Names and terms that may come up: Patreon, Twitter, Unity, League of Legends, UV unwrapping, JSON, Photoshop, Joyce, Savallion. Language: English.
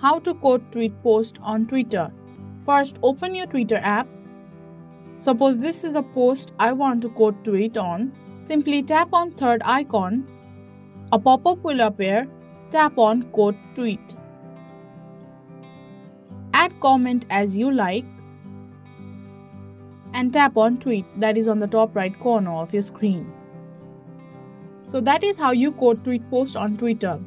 How to code tweet post on Twitter. First, open your Twitter app. Suppose this is the post I want to code tweet on. Simply tap on third icon. A pop-up will appear. Tap on code tweet. Add comment as you like and tap on tweet, that is on the top right corner of your screen. So that is how you code tweet post on Twitter.